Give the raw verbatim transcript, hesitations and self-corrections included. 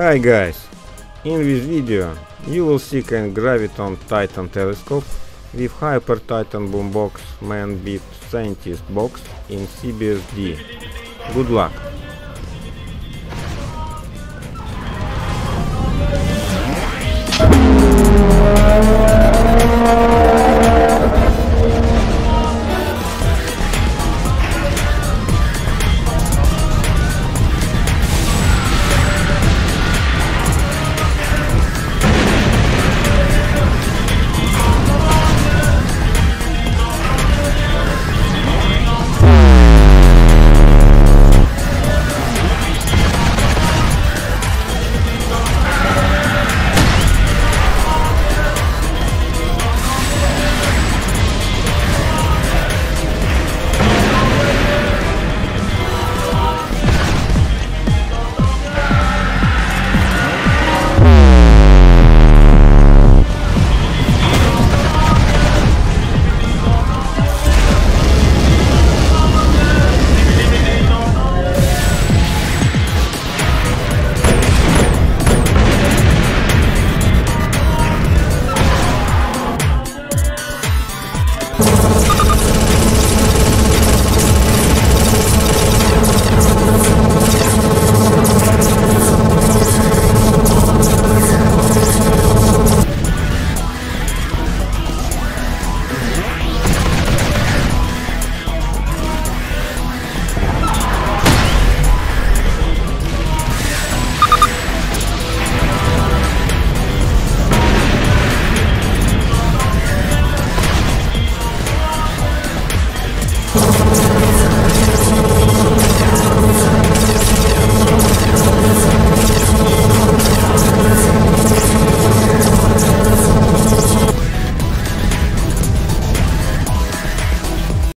Hi guys, in this video you will see can graviton Titan telescope with Hyper Titan Boombox Man Beat Scientist Box in C B S D. Good luck!